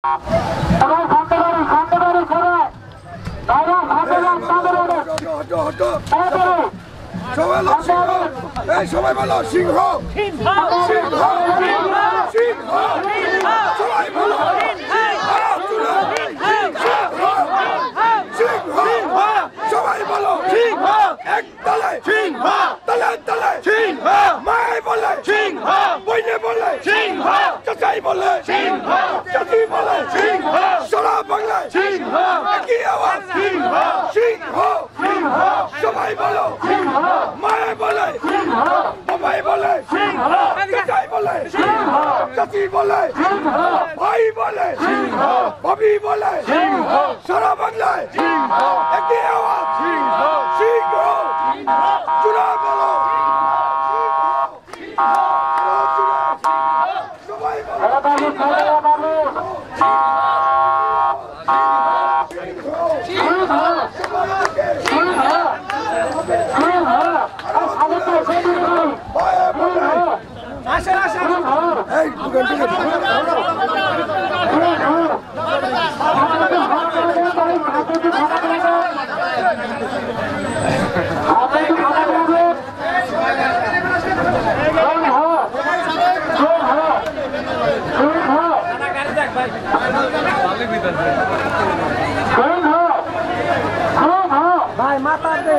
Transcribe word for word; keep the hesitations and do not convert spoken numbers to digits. সবাই বলো সিংহ সিংহ সিংহ সিংহ সবাই বলো সিংহ সবাই বলো সিংহ এক তালে সিংহ তালে তালে সিংহ মাই বলে সিংহ বইনে বলে সিংহ চাচাই বলে সিংহ চাচি বলে সিংহ সারা বাংলা সিংহ কি আওয়াজ সিংহ সিংহ সিংহ সবাই বলো সিংহ মাই বলে বাবাই বলে সিংহ চাচাই বলে সিংহ চাচি বলে সিংহ ভাই বলে সিংহ ভাবি বলে সিংহ সারা বাংলা সিংহ কি আওয়াজ সিংহ সিংহ চুরা বলো সিংহ সবাই বলো भाई माता दे